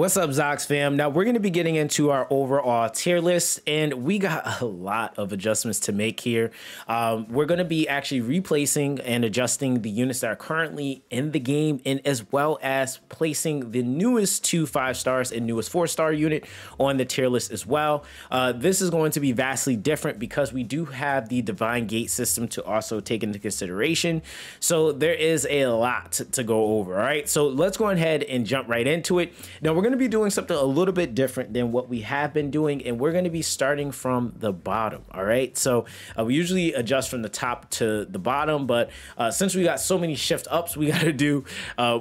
What's up, Zox fam? Now we're going to be getting into our overall tier list, and we got a lot of adjustments to make here. We're going to be actually replacing and adjusting the units that are currently in the game, and as well as placing the newest 2 5-stars and newest 4-star unit on the tier list as well. This is going to be vastly different because we do have the Divine Gate system to also take into consideration. So there is a lot to go over. All right, so let's go ahead and jump right into it. Now we're going to be doing something a little bit different than what we have been doing, and we're going to be starting from the bottom. All right, so we usually adjust from the top to the bottom, but since we got so many shift ups we got to do,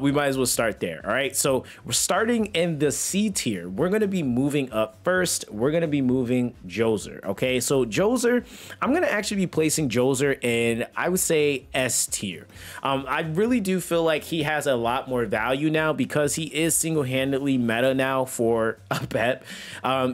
we might as well start there. All right, so we're starting in the C tier. We're going to be moving up first. We're going to be moving Jozer. Okay, so Jozer, I'm going to actually be placing Jozer in, I would say, S tier. I really do feel like he has a lot more value now because he is single-handedly meta now for a pet.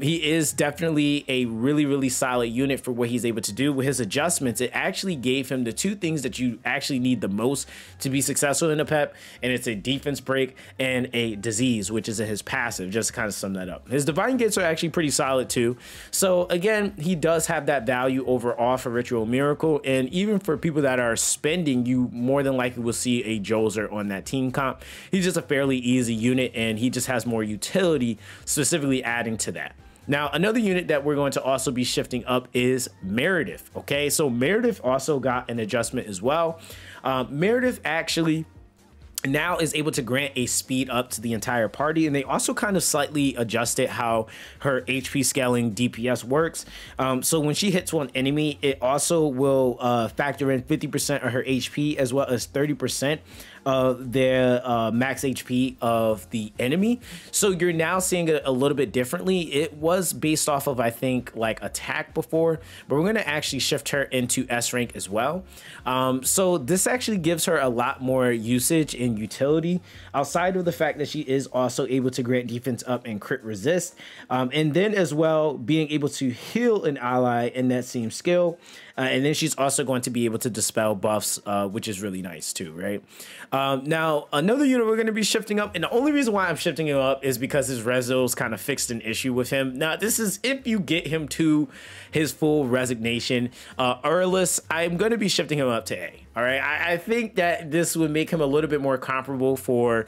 He is definitely a really solid unit for what he's able to do. With his adjustments, it actually gave him the two things that you actually need the most to be successful in a pep, and it's a defense break and a disease, which is his passive, just to kind of sum that up. His divine gates are actually pretty solid too, so again, he does have that value overall for Ritual Miracle, and even for people that are spending, you more than likely will see a Jozer on that team comp. He's just a fairly easy unit, and he just has more utility, specifically adding to that. Now, another unit that we're going to also be shifting up is Meredith. Okay, so Meredith also got an adjustment as well. Meredith actually now is able to grant a speed up to the entire party, and they also kind of slightly adjusted how her HP scaling DPS works. So when she hits one enemy, it also will factor in 50% of her HP as well as 30% of their max HP of the enemy. So you're now seeing it a little bit differently. It was based off of, I think, like attack before, but we're going to actually shift her into S rank as well. So this actually gives her a lot more usage and utility, outside of the fact that she is also able to grant defense up and crit resist, and then as well being able to heal an ally in that same skill. And then she's also going to be able to dispel buffs, which is really nice too, right? Now, another unit we're going to be shifting up, and the only reason why I'm shifting him up is because his Rezos kind of fixed an issue with him. Now, this is if you get him to his full resignation. Earlis, I'm going to be shifting him up to A. All right, I think that this would make him a little bit more comparable for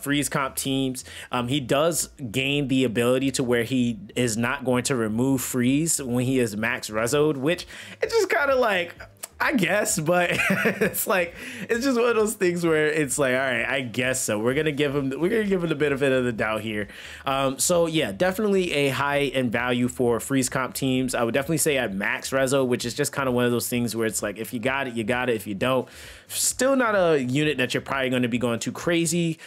freeze comp teams. He does gain the ability to where he is not going to remove freeze when he is max rezoed, which it's just kind of like, I guess, but it's like, it's just one of those things where it's like, all right, I guess so. We're gonna give him the benefit of the doubt here. So yeah, definitely a high end value for freeze comp teams. I would definitely say at max rezo, which is just kind of one of those things where it's like, if you got it, you got it. If you don't, still not a unit that you're probably going to be going too crazy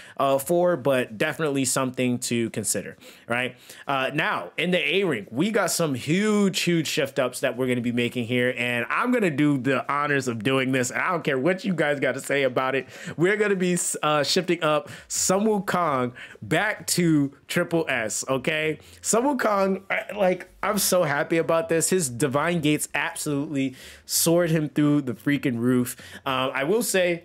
for, but definitely something to consider, right? Now in the A rank, we got some huge shift ups that we're going to be making here, and I'm gonna do the honors of doing this, and I don't care what you guys got to say about it. We're going to be shifting up Sun Wukong back to triple S. Okay, Sun Wukong, like, I'm so happy about this. His divine gates absolutely soared him through the freaking roof. I will say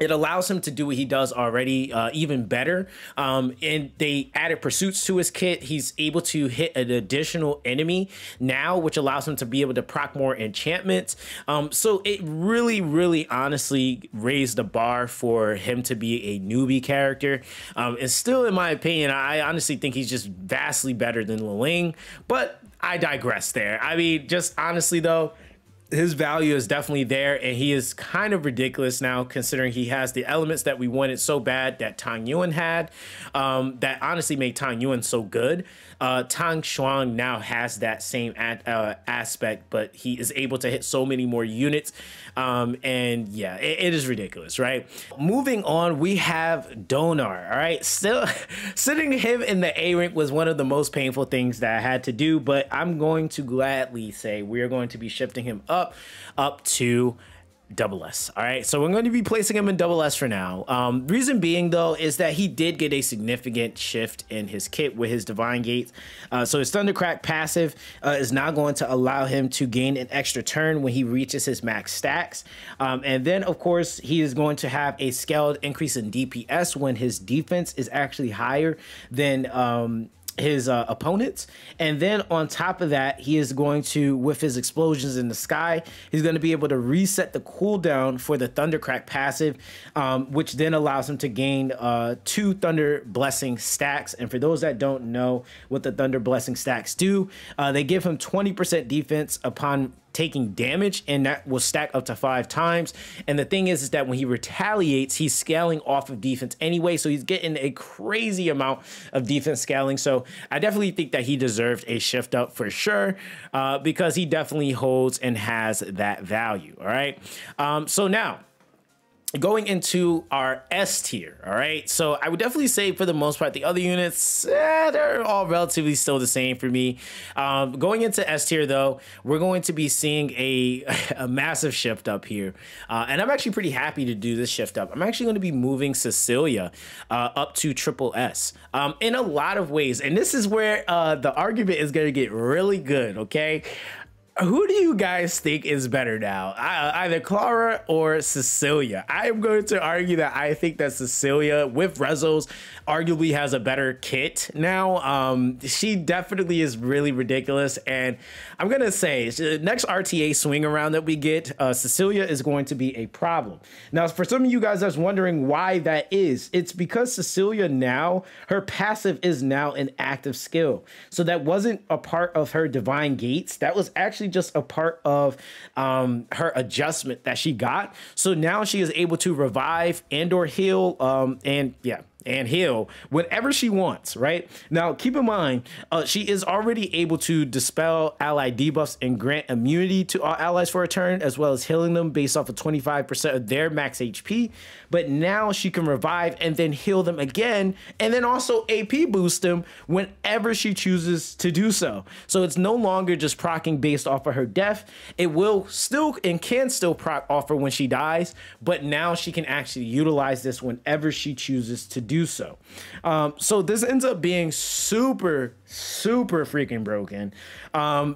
it allows him to do what he does already even better. And they added pursuits to his kit. He's able to hit an additional enemy now, which allows him to be able to proc more enchantments. So it really honestly raised the bar for him to be a newbie character. And still, in my opinion, I honestly think he's just vastly better than Liling, but I digress there. I mean, just honestly though, his value is definitely there, and he is kind of ridiculous now, considering he has the elements that we wanted so bad that Tang Yuen had, that honestly made Tang Yuen so good. Tang Shuang now has that same aspect, but he is able to hit so many more units. And yeah, it is ridiculous, right? Moving on, we have Donar. All right, still sitting him in the A rank was one of the most painful things that I had to do, but I'm going to gladly say we're going to be shifting him up to double S. All right, so we're going to be placing him in double S for now. Reason being, though, is that he did get a significant shift in his kit with his Divine Gate. So his Thundercrack passive is now going to allow him to gain an extra turn when he reaches his max stacks. And then, of course, he is going to have a scaled increase in DPS when his defense is actually higher than his opponents. And then on top of that, he is going to, with his explosions in the sky, he's going to be able to reset the cooldown for the Thundercrack passive, which then allows him to gain 2 Thunder Blessing stacks. And for those that don't know what the Thunder Blessing stacks do, they give him 20% defense upon taking damage, and that will stack up to 5 times. And the thing is that when he retaliates, he's scaling off of defense anyway, so he's getting a crazy amount of defense scaling. So I definitely think that he deserved a shift up for sure, because he definitely holds and has that value. All right, so now going into our S tier, all right? So I would definitely say for the most part, the other units, they're all relatively still the same for me. Going into S tier though, we're going to be seeing a massive shift up here. And I'm actually pretty happy to do this shift up. I'm actually going to be moving Cecilia up to triple S in a lot of ways. And this is where the argument is going to get really good, okay? Who do you guys think is better now? Either Clara or Cecilia. I am going to argue that I think that Cecilia, with Rezos, arguably has a better kit now. She definitely is really ridiculous. And I'm going to say, the next RTA swing around that we get, Cecilia is going to be a problem. Now, for some of you guys that's wondering why that is, it's because Cecilia now, her passive is now an active skill. So that wasn't a part of her Divine Gates. That was actually just a part of her adjustment that she got. So now she is able to revive and or heal and heal whenever she wants. Right now, keep in mind, she is already able to dispel ally debuffs and grant immunity to all allies for a turn, as well as healing them based off of 25% of their max HP. But now she can revive and then heal them again, and then also AP boost them whenever she chooses to do so. So it's no longer just proccing based off of her death. It will still and can still proc off her when she dies, but now she can actually utilize this whenever she chooses to do so. So this ends up being super freaking broken,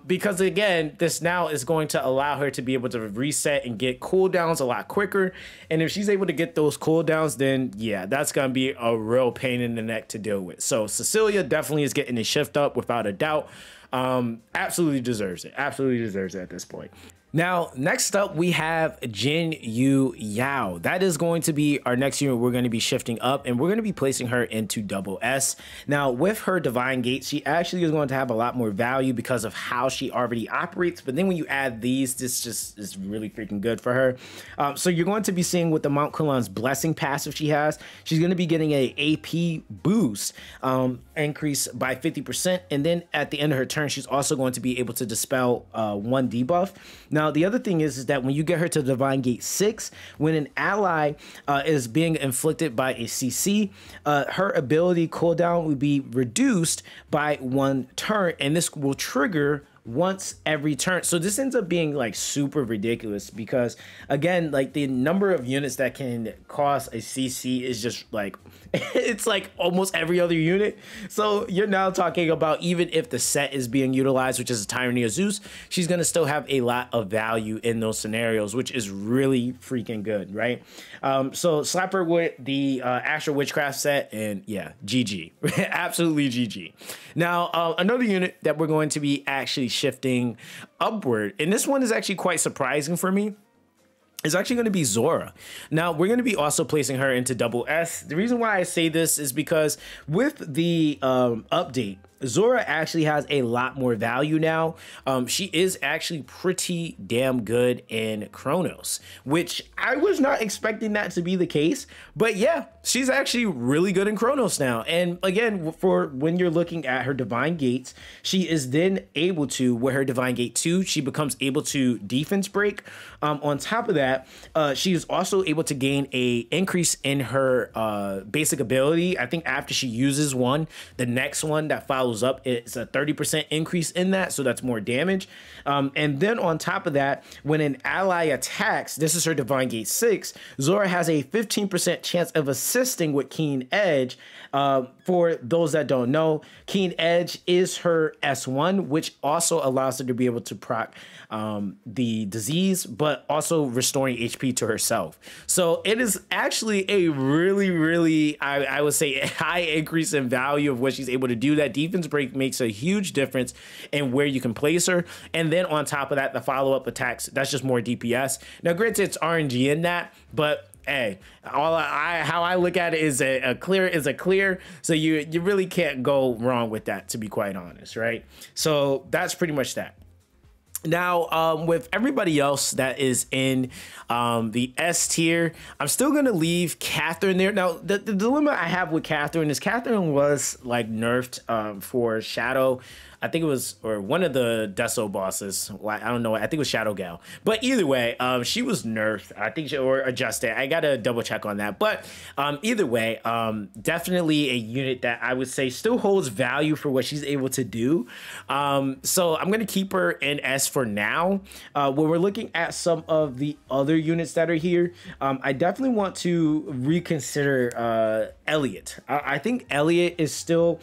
because again, this now is going to allow her to be able to reset and get cooldowns a lot quicker. And if she's able to get those cooldowns, then yeah, that's gonna be a real pain in the neck to deal with. So Cecilia definitely is getting a shift up without a doubt. Absolutely deserves it. Absolutely deserves it at this point. Now, next up, we have Jin Yu Yao. That is going to be our next unit we're going to be shifting up, and we're going to be placing her into double S. Now, with her Divine Gate, she actually is going to have a lot more value because of how she already operates. But then when you add these, this just is really freaking good for her. So you're going to be seeing with the Mount Kulan's Blessing passive she has, she's going to be getting an AP boost increase by 50%. And then at the end of her turn, she's also going to be able to dispel 1 debuff. Now, the other thing is that when you get her to Divine Gate 6, when an ally is being inflicted by a CC, her ability cooldown will be reduced by 1 turn, and this will trigger once every turn. So this ends up being like super ridiculous because, again, like the number of units that can cost a CC is just like, it's like almost every other unit. So you're now talking about, even if the set is being utilized, which is a Tyranny of Zeus, she's going to still have a lot of value in those scenarios, which is really freaking good, right? So slap her with the Astral Witchcraft set, and yeah, GG. Absolutely GG. Now, another unit that we're going to be actually shifting upward, and this one is actually quite surprising for me, is actually going to be Zora. Now, we're going to be also placing her into double S. The reason why I say this is because with the update, Zora actually has a lot more value now. She is actually pretty damn good in Chronos, which I was not expecting that to be the case. But yeah, she's actually really good in Chronos now. And again, for when you're looking at her Divine Gates, she is then able to, with her Divine Gate 2, she becomes able to defense break. On top of that, she is also able to gain an increase in her basic ability. I think after she uses one, the next one that follows goes up, it's a 30% increase in that, so that's more damage. And then on top of that, when an ally attacks, this is her Divine Gate 6, Zora has a 15% chance of assisting with Keen Edge. For those that don't know, Keen Edge is her S1, which also allows her to be able to proc the disease, but also restoring HP to herself. So it is actually a really, really, I would say, a high increase in value of what she's able to do. That defense break makes a huge difference in where you can place her. And then on top of that, the follow-up attacks, that's just more DPS. Now, granted, it's RNG in that, but hey, all how I look at it is a clear is a clear. So you really can't go wrong with that, to be quite honest, right? So that's pretty much that. Now, with everybody else that is in the S tier, I'm still going to leave Catherine there. Now, the dilemma I have with Catherine is Catherine was like nerfed for Shadow. I think it was, or one of the Deso bosses. I don't know. I think it was Shadow Gal. But either way, she was nerfed, I think, or adjusted. I got to double check on that. But either way, definitely a unit that I would say still holds value for what she's able to do. So I'm going to keep her in S for now. When we're looking at some of the other units that are here, I definitely want to reconsider Elliot. I think Elliot is still...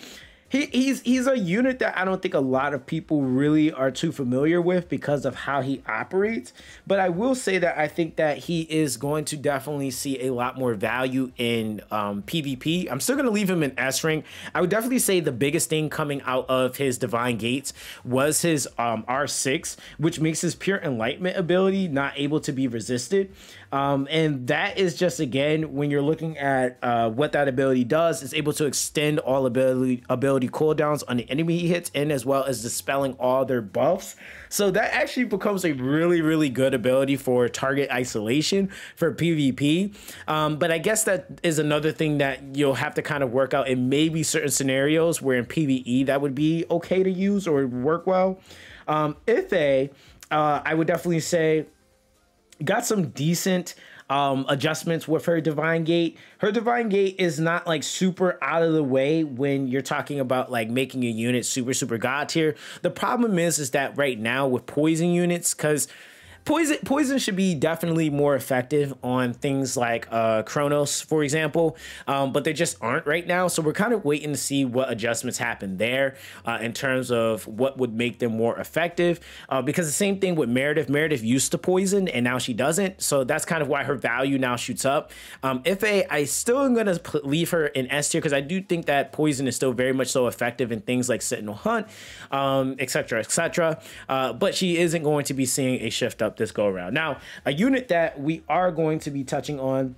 He's a unit that I don't think a lot of people really are too familiar with because of how he operates. But I will say that I think that he is going to definitely see a lot more value in PvP. I'm still going to leave him in S rank. I would definitely say the biggest thing coming out of his Divine Gates was his R6, which makes his Pure Enlightenment ability not able to be resisted. And that is just, again, when you're looking at what that ability does, it's able to extend all ability cooldowns on the enemy he hits, and as well as dispelling all their buffs. So that actually becomes a really, really good ability for target isolation for PvP. But I guess that is another thing that you'll have to kind of work out in maybe certain scenarios where in PvE that would be okay to use or work well. I would definitely say got some decent adjustments with her Divine Gate. Her Divine Gate is not like super out of the way when you're talking about like making a unit super god tier. The problem is that right now with poison units, because poison should be definitely more effective on things like Chronos, for example, but they just aren't right now. So we're kind of waiting to see what adjustments happen there in terms of what would make them more effective, because the same thing with Meredith. Meredith used to poison and now she doesn't. So that's kind of why her value now shoots up. I still am going to leave her in S tier because I do think that poison is still very much so effective in things like Sentinel Hunt, etc. But she isn't going to be seeing a shift up this go around. Now, a unit that we are going to be touching on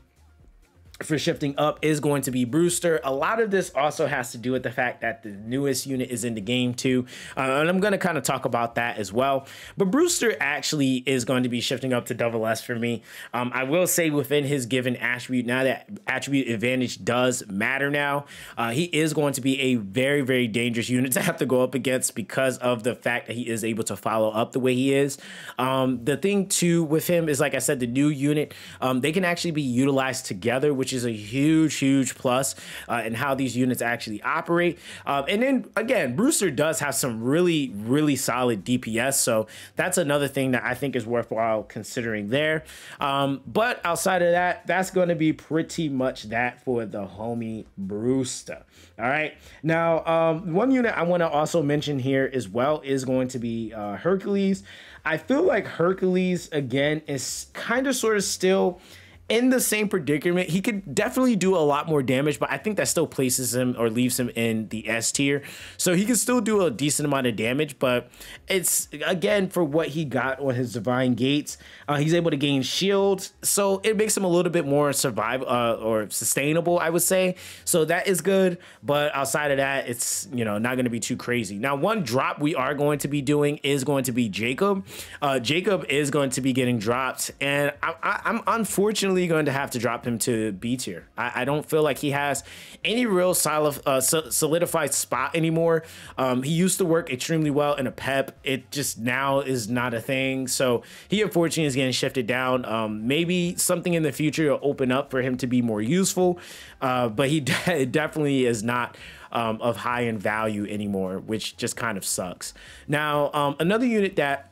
for shifting up is going to be Brewster. A lot of this also has to do with the fact that the newest unit is in the game too. And I'm going to kind of talk about that as well. But Brewster actually is going to be shifting up to double S for me. I will say within his given attribute, now that attribute advantage does matter now, he is going to be a very, very dangerous unit to have to go up against because of the fact that he is able to follow up the way he is. The thing too with him is, like I said, the new unit, they can actually be utilized together, which is a huge plus in how these units actually operate. And then again, Brewster does have some really solid DPS, so that's another thing that I think is worthwhile considering there. But outside of that, that's going to be pretty much that for the homie Brewster. All right, now one unit I want to also mention here as well is going to be Hercules. I feel like Hercules again is kind of sort of still in the same predicament. He could definitely do a lot more damage, but I think that still places him or leaves him in the S tier. So he can still do a decent amount of damage, but it's, again, for what he got on his Divine Gates, he's able to gain shields. So it makes him a little bit more sustainable, I would say. So that is good. But outside of that, it's, you know, not going to be too crazy. Now, one drop we are going to be doing is going to be Jacob. Jacob is going to be getting dropped, and I'm unfortunately going to have to drop him to B tier. I don't feel like he has any real solidified spot anymore. He used to work extremely well in a pep. It just now is not a thing. So he unfortunately is getting shifted down. Maybe something in the future will open up for him to be more useful, but he definitely is not of high in value anymore, which just kind of sucks. Now, another unit that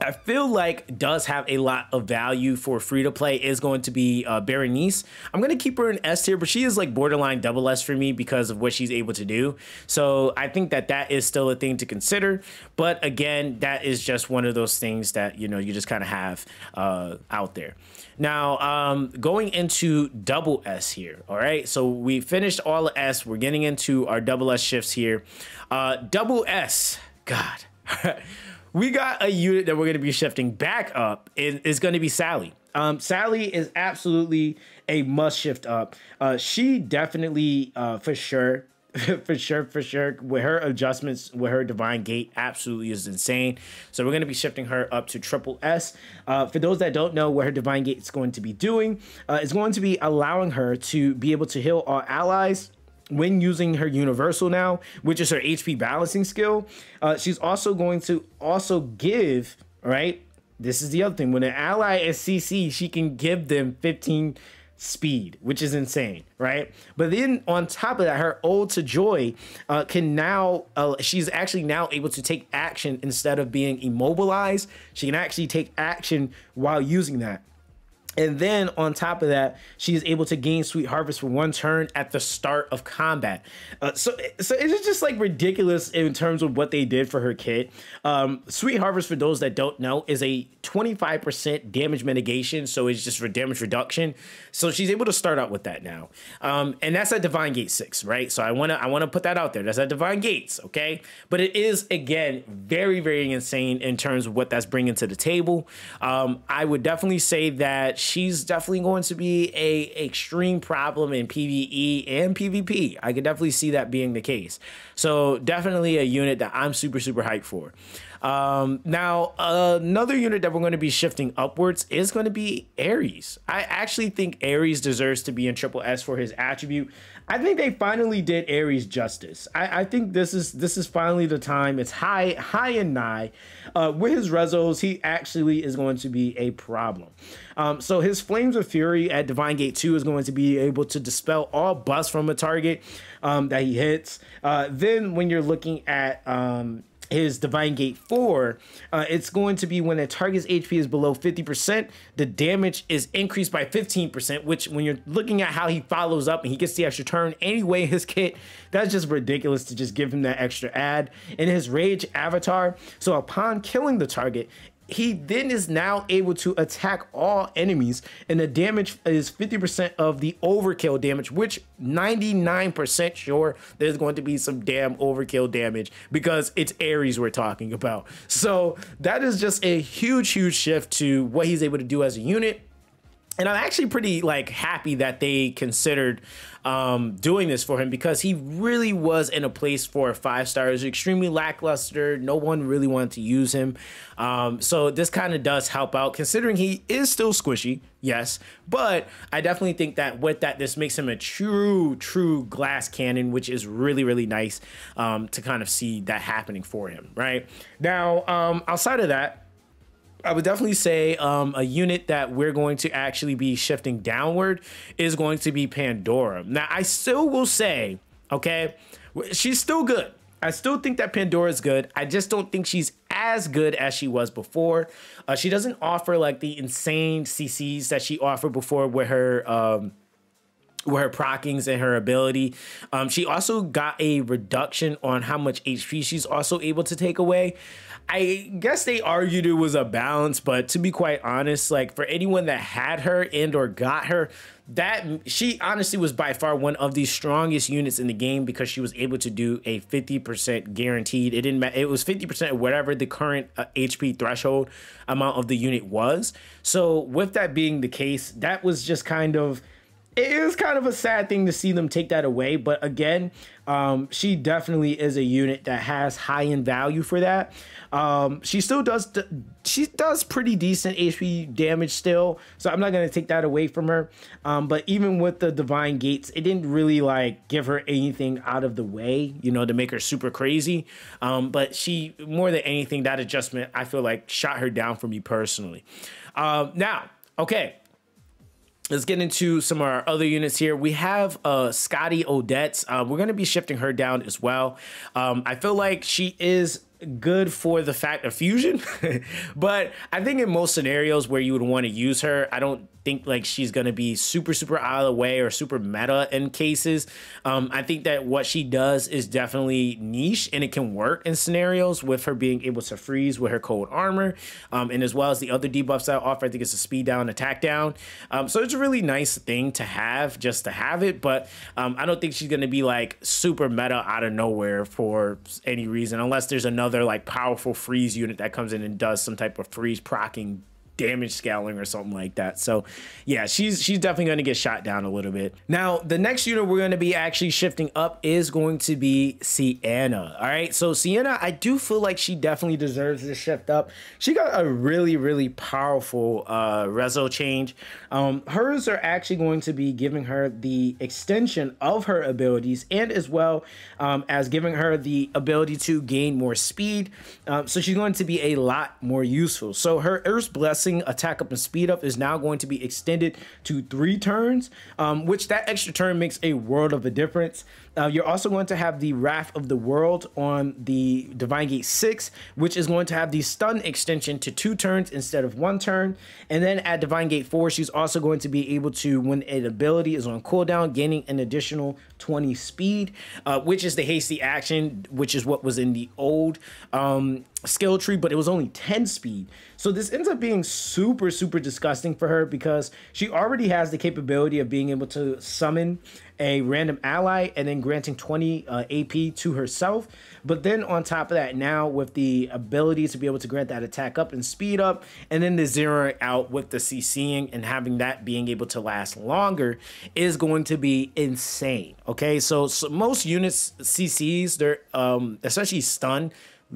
I feel like does have a lot of value for free to play is going to be Berenice. I'm going to keep her in S tier, but she is like borderline double S for me because of what she's able to do. So I think that that is still a thing to consider. But again, that is just one of those things that, you know, you just kind of have out there. Now, going into double S here. All right. So we finished all of S. We're getting into our double S shifts here. Double S. God. We got a unit that we're going to be shifting back up. It's going to be Sally. Sally is absolutely a must shift up. She definitely, for sure, for sure, with her adjustments, with her Divine Gate, absolutely is insane. So we're going to be shifting her up to triple S. For those that don't know what her Divine Gate is going to be doing, it's going to be allowing her to be able to heal all allies when using her universal now, which is her HP balancing skill. She's also going to give, right? This is the other thing. When an ally is CC, she can give them 15 speed, which is insane, right? But then on top of that, her Ode to Joy can now, she's actually now able to take action instead of being immobilized. She can actually take action while using that. And then on top of that, she is able to gain Sweet Harvest for 1 turn at the start of combat. So it's just like ridiculous in terms of what they did for her kit. Sweet Harvest, for those that don't know, is a 25% damage mitigation. So it's just for damage reduction. So she's able to start out with that now. And that's at Divine Gate 6, right? So I wanna put that out there. That's at Divine Gates, okay? But it is, again, very, very insane in terms of what that's bringing to the table. I would definitely say that she's definitely going to be a extreme problem in PvE and PvP. I could definitely see that being the case. So definitely a unit that I'm super, super hyped for. Now, another unit that we're going to be shifting upwards is going to be Ares. I actually think Ares deserves to be in triple S for his attribute. I think they finally did Ares justice. I think this is finally the time. It's high and nigh. With his rezos, he actually is going to be a problem. So his Flames of Fury at Divine Gate 2 is going to be able to dispel all buffs from a target that he hits. Then when you're looking at his Divine Gate 4, it's going to be when a target's HP is below 50%, the damage is increased by 15%, which when you're looking at how he follows up and he gets the extra turn anyway, his kit, that's just ridiculous to just give him that extra add. And his Rage Avatar, so upon killing the target, he then is now able to attack all enemies, and the damage is 50% of the overkill damage, which 99% sure there's going to be some damn overkill damage because it's Ares we're talking about. So that is just a huge, huge shift to what he's able to do as a unit. And I'm actually pretty like happy that they considered doing this for him, because he really was in a place for a 5-star. It was extremely lackluster. No one really wanted to use him. So this kind of does help out, considering he is still squishy. Yes, but I definitely think that with that, this makes him a true glass cannon, which is really, really nice to kind of see that happening for him right now. Outside of that, I would definitely say a unit that we're going to actually be shifting downward is going to be Pandora. Now, I still will say, okay, she's still good. I still think that Pandora is good. I just don't think she's as good as she was before. She doesn't offer like the insane CCs that she offered before with her proccings and her ability. She also got a reduction on how much HP she's also able to take away. I guess they argued it was a balance, but to be quite honest, like for anyone that had her and or got her, that she honestly was by far one of the strongest units in the game, because she was able to do a 50% guaranteed. It didn't matter. It was 50% whatever the current HP threshold amount of the unit was. So with that being the case, that was just kind of, it is kind of a sad thing to see them take that away. But again, she definitely is a unit that has high-end value for that. She does pretty decent HP damage still, so I'm not going to take that away from her. But even with the Divine Gates, it didn't really like give her anything out of the way, you know, to make her super crazy. But she, more than anything, that adjustment, I feel like, shot her down for me personally. Now, okay. Let's get into some of our other units here. We have Scotty Odette. We're going to be shifting her down as well. I feel like she is good for the fact of fusion, but I think in most scenarios where you would want to use her, I don't think like she's going to be super out of the way or super meta in cases. I think that what she does is definitely niche, and it can work in scenarios with her being able to freeze with her cold armor, and as well as the other debuffs I offer. I think it's a speed down, attack down, so it's a really nice thing to have, just to have it. But I don't think she's going to be like super meta out of nowhere for any reason, unless there's another like powerful freeze unit that comes in and does some type of freeze procking damage scaling or something like that. So yeah, she's definitely going to get shot down a little bit. Now the next unit we're going to be actually shifting up is going to be Sienna. All right, so Sienna, I do feel like she definitely deserves this shift up. She got a really powerful rezo change. Hers are actually going to be giving her the extension of her abilities, and as well as giving her the ability to gain more speed. So she's going to be a lot more useful. So her Earth's Blessing attack up and speed up is now going to be extended to 3 turns, which that extra turn makes a world of a difference. You're also going to have the Wrath of the World on the Divine Gate 6, which is going to have the stun extension to 2 turns instead of 1 turn. And then at Divine Gate 4, she's also going to be able to, when an ability is on cooldown, gaining an additional 20 speed, which is the hasty action, which is what was in the old skill tree, but it was only 10 speed. So this ends up being super disgusting for her, because she already has the capability of being able to summon a random ally and then granting 20 AP to herself. But then on top of that, now with the ability to be able to grant that attack up and speed up, and then the zeroing out with the CCing and having that being able to last longer, is going to be insane. Okay, so most units CCs, they're especially stun,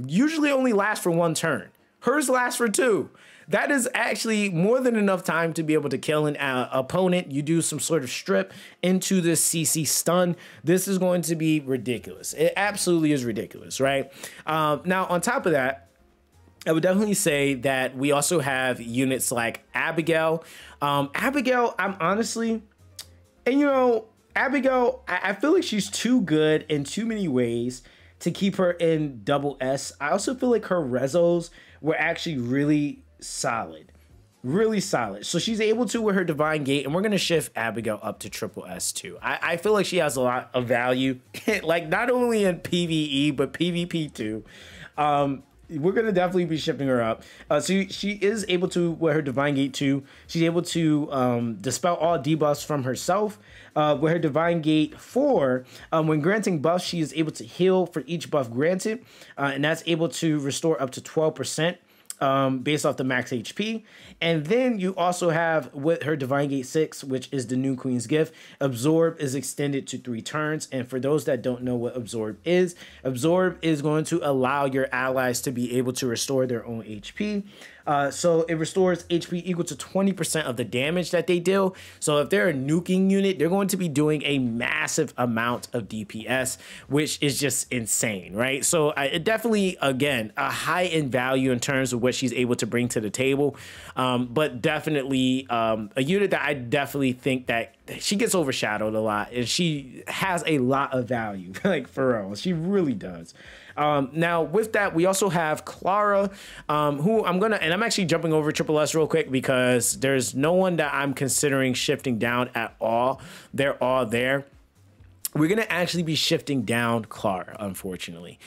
usually only last for 1 turn. Hers lasts for 2. That is actually more than enough time to be able to kill an opponent. You do some sort of strip into this CC stun. This is going to be ridiculous. It absolutely is ridiculous, right? Now, on top of that, I would definitely say that we also have units like Abigail. Abigail, I'm honestly, and you know, Abigail, I feel like she's too good in too many ways to keep her in double S. I also feel like her rezos were actually really solid, so she's able to with her Divine Gate, and we're going to shift Abigail up to triple S too. I feel like she has a lot of value, like not only in PvE but PvP too. We're going to definitely be shipping her up. So she is able to, with her Divine Gate 2, she's able to dispel all debuffs from herself. With her Divine Gate 4, when granting buffs, she is able to heal for each buff granted. And that's able to restore up to 12%. Based off the max HP. And then you also have with her Divine Gate 6, which is the new Queen's Gift, Absorb is extended to 3 turns. And for those that don't know what Absorb is going to allow your allies to be able to restore their own HP. So it restores HP equal to 20% of the damage that they deal. So if they're a nuking unit, they're going to be doing a massive amount of DPS, which is just insane, right? So it definitely, again, a high-end value in terms of what she's able to bring to the table. But definitely a unit that I definitely think that she gets overshadowed a lot, and she has a lot of value, like for real, she really does. Now with that, we also have Clara, who I'm actually jumping over triple S real quick, because there's no one that I'm considering shifting down at all. They're all there. We're going to actually be shifting down Clara, unfortunately.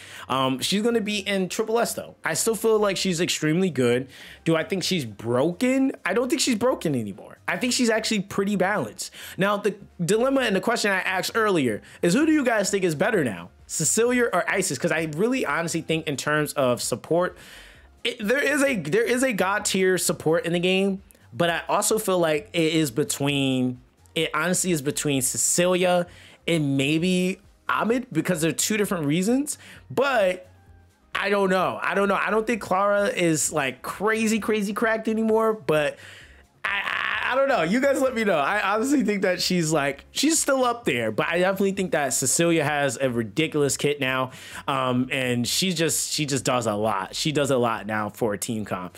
She's going to be in triple S, though. I still feel like she's extremely good. Do I think she's broken? I don't think she's broken anymore. I think she's actually pretty balanced. Now, the dilemma and the question I asked earlier is, who do you guys think is better now, Cecilia or Isis? Because I really honestly think in terms of support, there is a God tier support in the game, but I also feel like it honestly is between Cecilia and maybe Ahmed, because they're two different reasons. But I don't know. I don't think Clara is like crazy cracked anymore, but I don't know. You guys let me know. I honestly think that she's still up there, but I definitely think that Cecilia has a ridiculous kit now. And she just does a lot. She does a lot now for a team comp.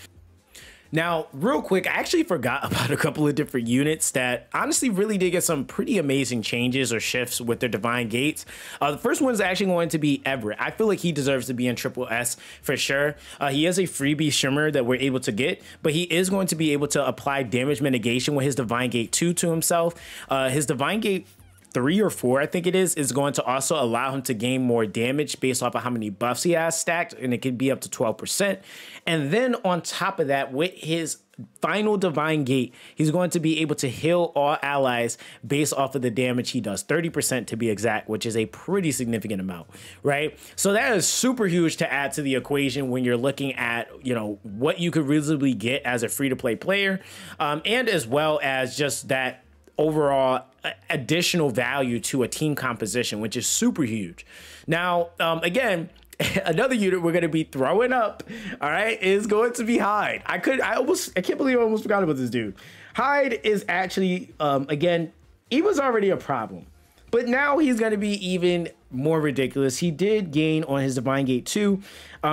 Now, real quick, I actually forgot about a couple of different units that honestly really did get some pretty amazing changes or shifts with their Divine Gates. The first one's actually going to be Everett. I feel like he deserves to be in Triple S for sure. He is a freebie shimmer that we're able to get, but he is going to be able to apply damage mitigation with his Divine Gate 2 to himself. His Divine Gate 3 or 4, I think it is going to also allow him to gain more damage based off of how many buffs he has stacked, and it can be up to 12%. And then on top of that, with his final Divine Gate, he's going to be able to heal all allies based off of the damage he does, 30% to be exact, which is a pretty significant amount, right? So that is super huge to add to the equation when you're looking at, you know, what you could reasonably get as a free-to-play player, and as well as just that overall additional value to a team composition, which is super huge. Now, again, another unit we're going to be throwing up, all right, is going to be Hyde. I can't believe I almost forgot about this dude. Hyde is actually, again, he was already a problem, but now he's going to be even more ridiculous. He did gain on his Divine Gate 2.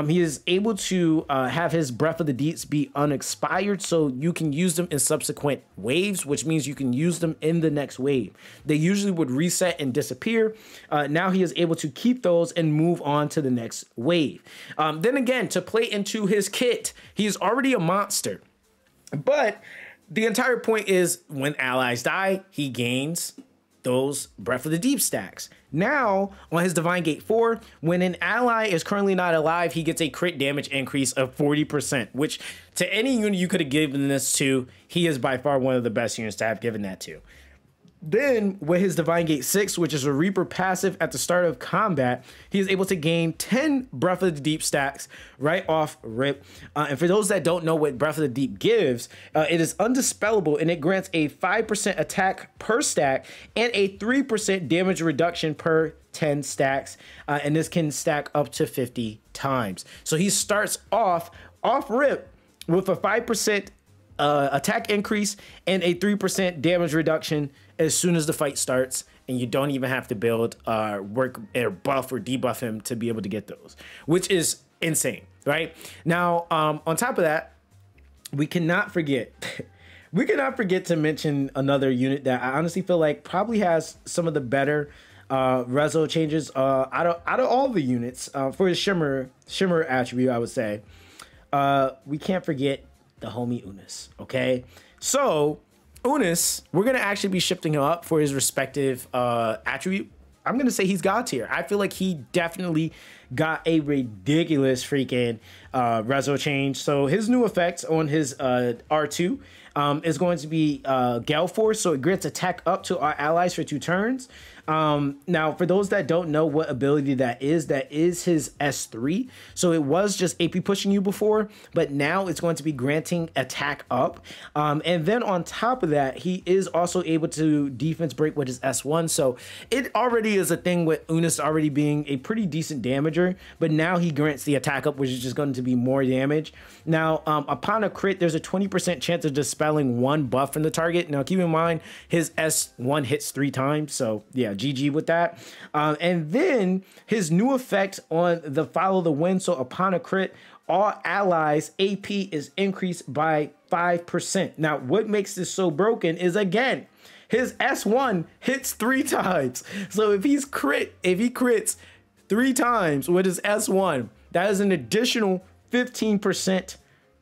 He is able to have his Breath of the Deeps be unexpired, so you can use them in subsequent waves, which means you can use them in the next wave. They usually would reset and disappear. Now he is able to keep those and move on to the next wave. Then again, to play into his kit, he's already a monster, but the entire point is when allies die, he gains those Breath of the Deep stacks. Now, on his Divine Gate 4, when an ally is currently not alive, he gets a crit damage increase of 40%, which to any unit you could have given this to, he is by far one of the best units to have given that to. Then, with his Divine Gate 6, which is a Reaper passive at the start of combat, he is able to gain 10 Breath of the Deep stacks right off rip. And for those that don't know what Breath of the Deep gives, it is undispellable, and it grants a 5% attack per stack and a 3% damage reduction per 10 stacks. And this can stack up to 50 times. So he starts off rip with a 5% attack increase and a 3% damage reduction as soon as the fight starts, and you don't even have to build work or buff or debuff him to be able to get those, which is insane, right? Now, on top of that, we cannot forget to mention another unit that I honestly feel like probably has some of the better rezo changes out of all the units for the shimmer attribute. I would say we can't forget the homie Unus. Okay, so Unus, we're going to actually be shifting him up for his respective attribute. I'm going to say he's God tier. I feel like he definitely got a ridiculous freaking rezo change. So his new effects on his R2 is going to be Gale Force. So it grants attack up to our allies for 2 turns. Now, for those that don't know what ability that is his S3. So it was just AP pushing you before, but now it's going to be granting attack up. And then on top of that, he is also able to defense break with his S1. So it already is a thing with Unus already being a pretty decent damager, but now he grants the attack up, which is just going to be more damage. Now, upon a crit, there's a 20% chance of dispelling 1 buff from the target. Now, keep in mind, his S1 hits 3 times. So yeah, GG with that. And then his new effect on the follow the wind. So upon a crit, all allies AP is increased by 5%. Now, what makes this so broken is, again, his S1 hits 3 times. So if he crits 3 times with his S1, that is an additional 15%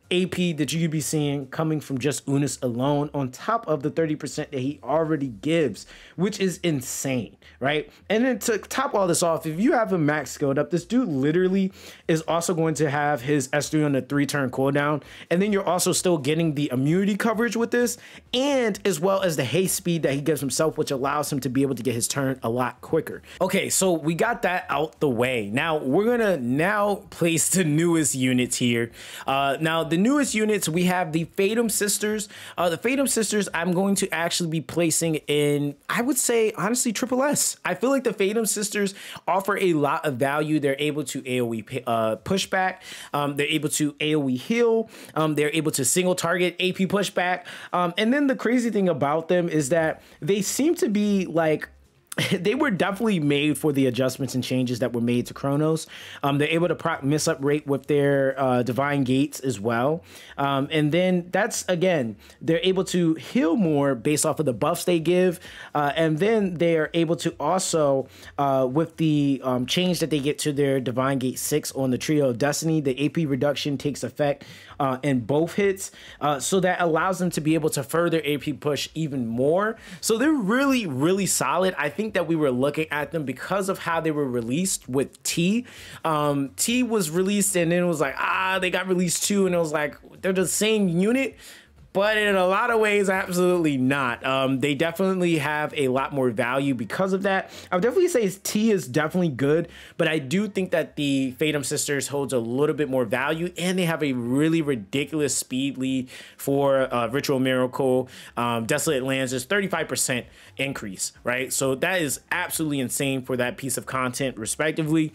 AP that you could be seeing coming from just Unus alone, on top of the 30% that he already gives, which is insane, right? And then to top all this off, if you have him max skilled up, this dude literally is also going to have his S3 on a 3-turn cooldown, and then you're also still getting the immunity coverage with this, and as well as the haste speed that he gives himself, which allows him to be able to get his turn a lot quicker. Okay, so we got that out the way. Now we're gonna place the newest units here. Now the newest units, we have the Fathom Sisters. The Fathom Sisters, I'm going to actually be placing in, I would say, honestly, Triple S. I feel like the Fathom Sisters offer a lot of value. They're able to AoE pushback. They're able to AoE heal. They're able to single target AP pushback. And then the crazy thing about them is that they seem to be like they were definitely made for the adjustments and changes that were made to Chronos. They're able to miss-up rate with their Divine Gates as well. And then that's, again, they're able to heal more based off of the buffs they give. And then they are able to also, with the change that they get to their Divine Gate 6 on the Trio of Destiny, the AP reduction takes effect in both hits. So that allows them to be able to further AP push even more. So they're really, really solid. I think that we were looking at them because of how they were released with T. T was released and then it was like, ah, they got released too. And it was like, they're the same unit, but in a lot of ways, absolutely not. They definitely have a lot more value because of that. I would definitely say T is definitely good, but I do think that the Fathom Sisters holds a little bit more value, and they have a really ridiculous speed lead for Ritual Miracle. Desolate Lands is 35% increase, right? So that is absolutely insane for that piece of content, respectively.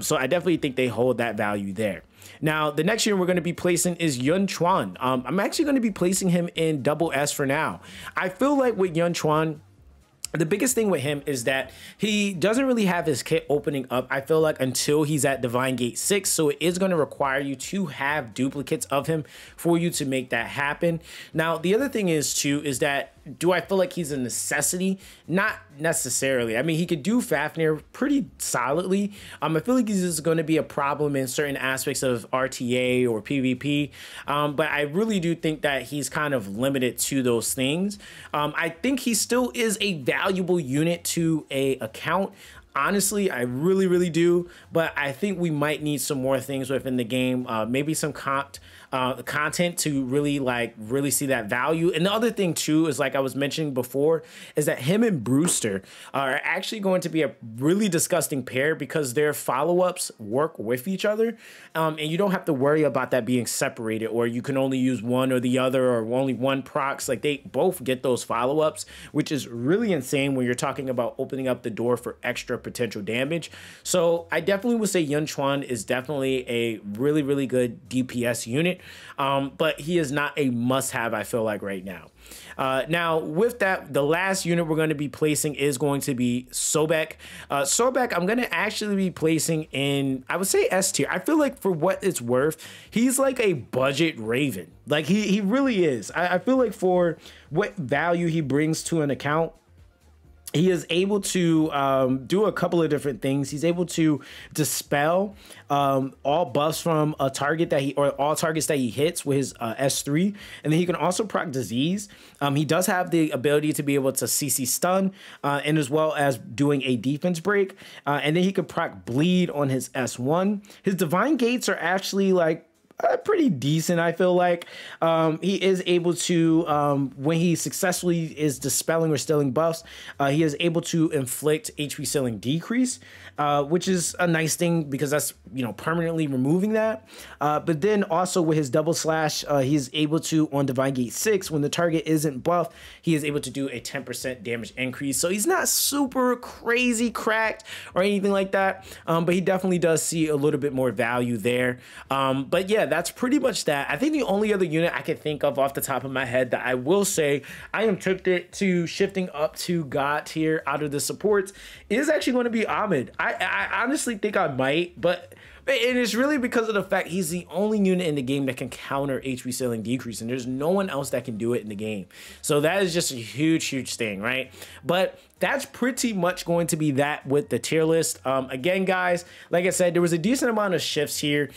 So I definitely think they hold that value there. Now, the next year we're going to be placing is Yun Chuan. I'm actually going to be placing him in double S for now. I feel like with Yun Chuan, the biggest thing with him is that he doesn't really have his kit opening up, I feel like, until he's at Divine Gate 6. So it is going to require you to have duplicates of him for you to make that happen. Now, the other thing is, too, is that do I feel like he's a necessity? Not necessarily. I mean, he could do Fafnir pretty solidly. I feel like he's just going to be a problem in certain aspects of RTA or PvP. But I really do think that he's kind of limited to those things. I think he still is a valuable unit to a account. Honestly, I really, really do. But I think we might need some more things within the game. Maybe some content to really really see that value. And the other thing too is, like I was mentioning before, is that him and Brewster are actually going to be a really disgusting pair because their follow-ups work with each other, and you don't have to worry about that being separated, or you can only use one or the other, or only one procs. Like, they both get those follow-ups, which is really insane when you're talking about opening up the door for extra potential damage. So I definitely would say Yun Chuan is definitely a really, really good DPS unit. But he is not a must-have, I feel like, right now. Now, with that, the last unit we're going to be placing is going to be Sobek. Sobek, I'm going to actually be placing in, I would say, S tier. I feel like, for what it's worth, he's like a budget Raven. Like, he really is. I feel like for what value he brings to an account, he is able to do a couple of different things. He's able to dispel all buffs from a target that he, or all targets that he hits with his S3. And then he can also proc disease. He does have the ability to be able to CC stun, and as well as doing a defense break. And then he can proc bleed on his S1. His Divine Gates are actually like pretty decent, I feel like. He is able to, when he successfully is dispelling or stealing buffs, he is able to inflict HP ceiling decrease, which is a nice thing because that's, you know, permanently removing that. But then also with his double slash, he's able to, on Divine Gate 6, when the target isn't buffed, he is able to do a 10% damage increase. So he's not super crazy cracked or anything like that, but he definitely does see a little bit more value there. But yeah, that's pretty much that. I think the only other unit I can think of off the top of my head that I will say I am tempted to shifting up to God tier out of the supports is actually going to be Ahmed. I honestly think I might, but and it's really because of the fact he's the only unit in the game that can counter HP ceiling decrease, and there's no one else that can do it in the game. So that is just a huge, huge thing, right? But that's pretty much going to be that with the tier list. Again, guys, like I said, there was a decent amount of shifts here.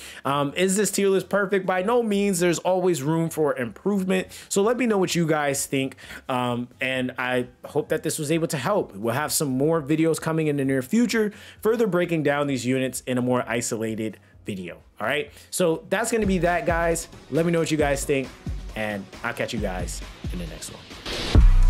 Is this tier list perfect? By no means. There's always room for improvement. So let me know what you guys think. And I hope that this was able to help. We'll have some more videos coming in the near future, further breaking down these units in a more isolated video. All right. So that's going to be that, guys. Let me know what you guys think, and I'll catch you guys in the next one.